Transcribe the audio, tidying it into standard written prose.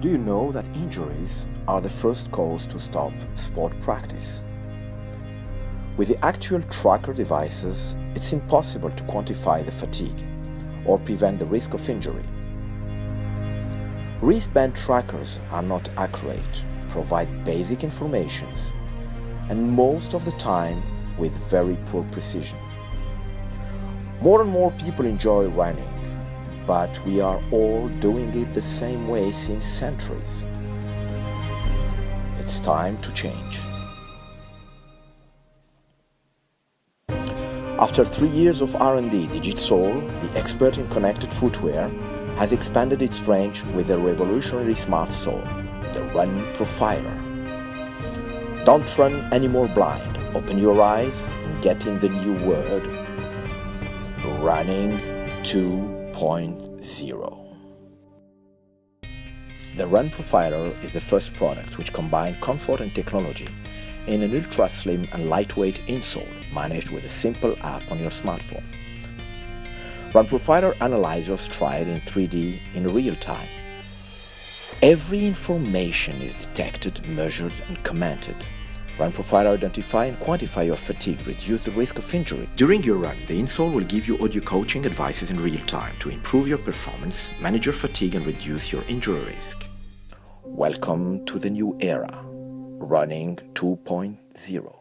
Do you know that injuries are the first cause to stop sport practice? With the actual tracker devices, it's impossible to quantify the fatigue or prevent the risk of injury. Wristband trackers are not accurate, provide basic information, and most of the time with very poor precision. More and more people enjoy running, but we are all doing it the same way since centuries. It's time to change. After 3 years of R&D, Digitsole, the expert in connected footwear, has expanded its range with a revolutionary smart sole, the Run Profiler. Don't run anymore blind. Open your eyes and get in the new word, running 2.0. The Run Profiler is the first product which combined comfort and technology in an ultra-slim and lightweight insole managed with a simple app on your smartphone. Run Profiler analyzes your stride in 3D in real time. Every information is detected, measured and commented. Run Profiler identify and quantify your fatigue, reduce the risk of injury. During your run, the insole will give you audio coaching advices in real time to improve your performance, manage your fatigue and reduce your injury risk. Welcome to the new era, running 2.0.